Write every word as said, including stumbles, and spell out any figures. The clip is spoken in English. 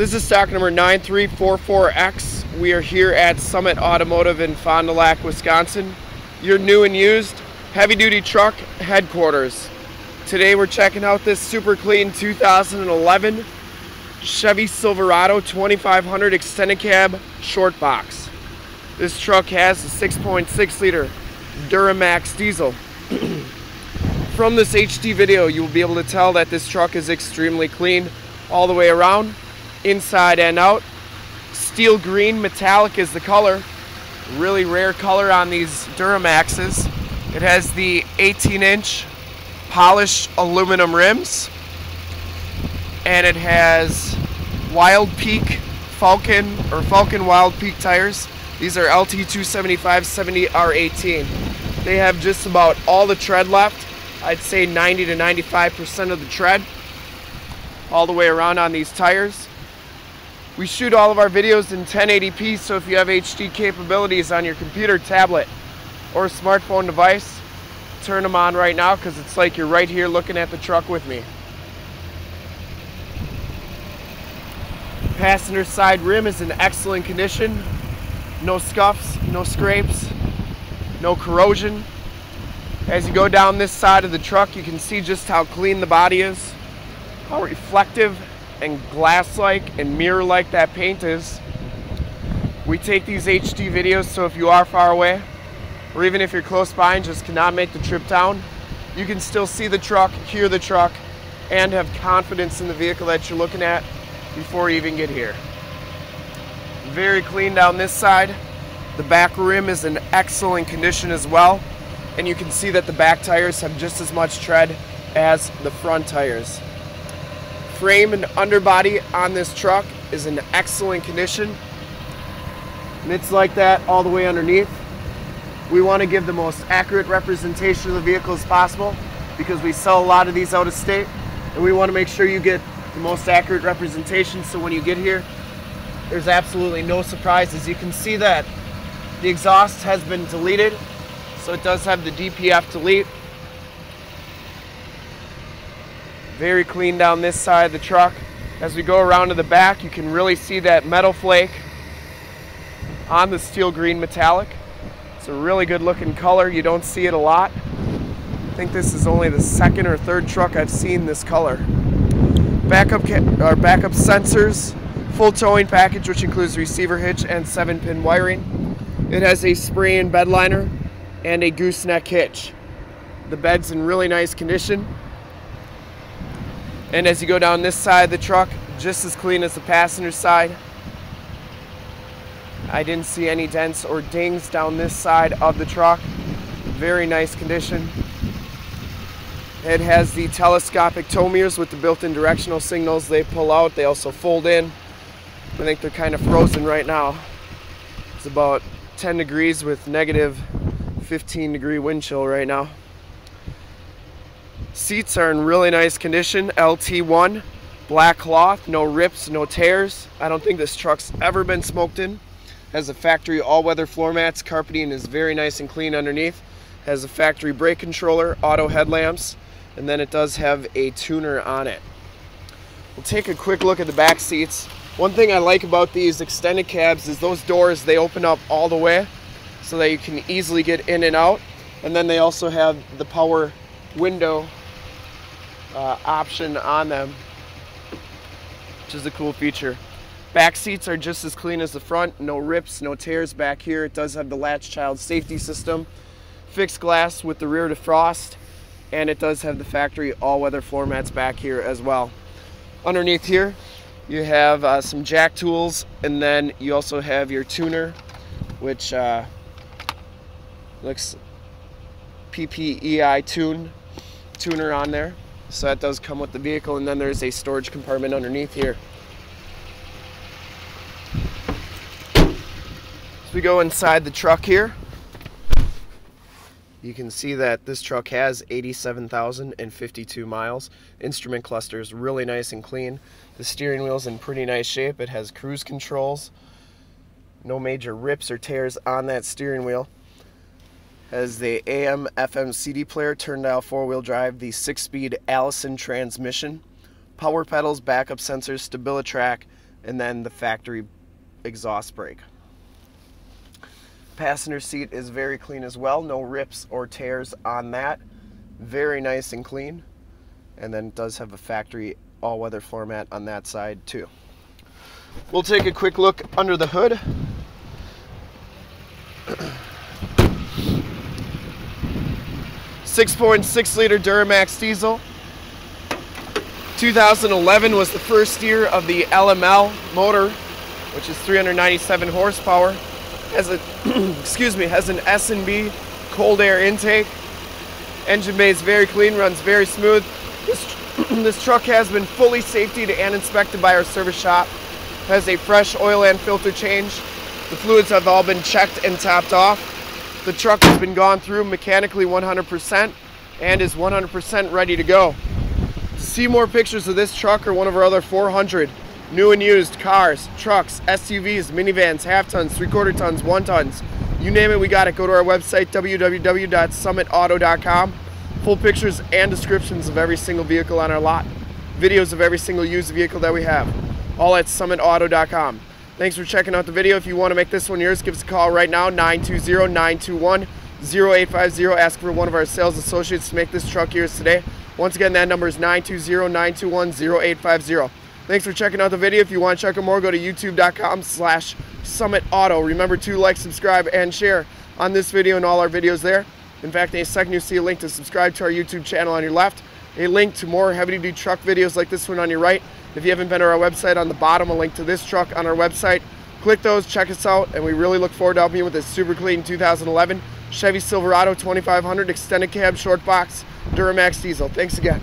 This is stock number nine three four four X. We are here at Summit Automotive in Fond du Lac, Wisconsin. Your new and used heavy-duty truck headquarters. Today we're checking out this super clean two thousand eleven Chevy Silverado twenty-five hundred extended cab short box. This truck has a six point six liter Duramax diesel. From this H D video, you will be able to tell that this truck is extremely clean all the way around, inside and out. Steel green metallic is the color. Really rare color on these Duramaxes. It has the eighteen inch polished aluminum rims, and it has Wildpeak Falken or Falken Wildpeak tires. These are L T two seventy-five seventy R eighteen. They have just about all the tread left. I'd say ninety to ninety-five percent of the tread all the way around on these tires. We shoot all of our videos in ten eighty p, so if you have H D capabilities on your computer, tablet, or smartphone device, turn them on right now, because it's like you're right here looking at the truck with me. Passenger side rim is in excellent condition. No scuffs, no scrapes, no corrosion. As you go down this side of the truck, you can see just how clean the body is, how reflective and glass-like and mirror-like that paint is. We take these H D videos, so if you are far away, or even if you're close by and just cannot make the trip down, you can still see the truck, hear the truck, and have confidence in the vehicle that you're looking at before you even get here. Very clean down this side. The back rim is in excellent condition as well, and you can see that the back tires have just as much tread as the front tires. Frame and underbody on this truck is in excellent condition, and it's like that all the way underneath. We want to give the most accurate representation of the vehicle as possible, because we sell a lot of these out of state, and we want to make sure you get the most accurate representation, so when you get here, there's absolutely no surprises. You can see that the exhaust has been deleted, so it does have the D P F delete. Very clean down this side of the truck. As we go around to the back, you can really see that metal flake on the steel green metallic. It's a really good looking color. You don't see it a lot. I think this is only the second or third truck I've seen this color. Backup, or backup sensors. Full towing package, which includes receiver hitch and seven pin wiring. It has a spray-in bed liner and a gooseneck hitch. The bed's in really nice condition. And as you go down this side of the truck, just as clean as the passenger side. I didn't see any dents or dings down this side of the truck. Very nice condition. It has the telescopic tow mirrors with the built-in directional signals. They pull out, they also fold in. I think they're kind of frozen right now. It's about ten degrees with negative fifteen degree wind chill right now. Seats are in really nice condition. L T one, black cloth, no rips, no tears. I don't think this truck's ever been smoked in. Has a factory all-weather floor mats. Carpeting is very nice and clean underneath. Has a factory brake controller, auto headlamps, and then it does have a tuner on it. We'll take a quick look at the back seats. One thing I like about these extended cabs is those doors, they open up all the way so that you can easily get in and out. And then they also have the power window uh, option on them, which is a cool feature. Back seats are just as clean as the front. No rips, no tears back here. It does have the latch child safety system, fixed glass with the rear defrost, and it does have the factory all-weather floor mats back here as well. Underneath here, you have uh, some jack tools, and then you also have your tuner, which uh, looks P P E I tune tuner on there. So that does come with the vehicle, and then there's a storage compartment underneath here. As we go inside the truck here, you can see that this truck has eighty-seven thousand fifty-two miles. Instrument cluster is really nice and clean. The steering wheel's in pretty nice shape. It has cruise controls. No major rips or tears on that steering wheel. Has the A M F M C D player, turn dial four-wheel drive, the six-speed Allison transmission, power pedals, backup sensors, StabilityTrak, and then the factory exhaust brake. Passenger seat is very clean as well, no rips or tears on that. Very nice and clean. And then it does have a factory all-weather floor mat on that side too. We'll take a quick look under the hood. six point six liter Duramax diesel. two thousand eleven was the first year of the L M L motor, which is three hundred ninety-seven horsepower. Has a excuse me, has an S and B cold air intake. Engine bay is very clean, runs very smooth. This, this truck has been fully safetied and inspected by our service shop. Has a fresh oil and filter change. The fluids have all been checked and topped off. The truck has been gone through mechanically one hundred percent and is one hundred percent ready to go. To see more pictures of this truck or one of our other four hundred new and used cars, trucks, S U Vs, minivans, half tons, three quarter tons, one tons, you name it, we got it. Go to our website, w w w dot summit auto dot com. Full pictures and descriptions of every single vehicle on our lot. Videos of every single used vehicle that we have. All at summit auto dot com. Thanks for checking out the video. If you want to make this one yours, give us a call right now, nine two zero, nine two one, zero eight five zero. Ask for one of our sales associates to make this truck yours today. Once again, that number is nine two zero, nine two one, zero eight five zero. Thanks for checking out the video. If you want to check out more, go to youtube dot com slash summit auto. Remember to like, subscribe, and share on this video and all our videos there. In fact, in a second, you'll see a link to subscribe to our YouTube channel on your left, a link to more heavy-duty truck videos like this one on your right. If you haven't been to our website, on the bottom, a link to this truck on our website. Click those, check us out, and we really look forward to helping you with this super clean two thousand eleven Chevy Silverado twenty-five hundred Extended Cab Short Box Duramax Diesel. Thanks again.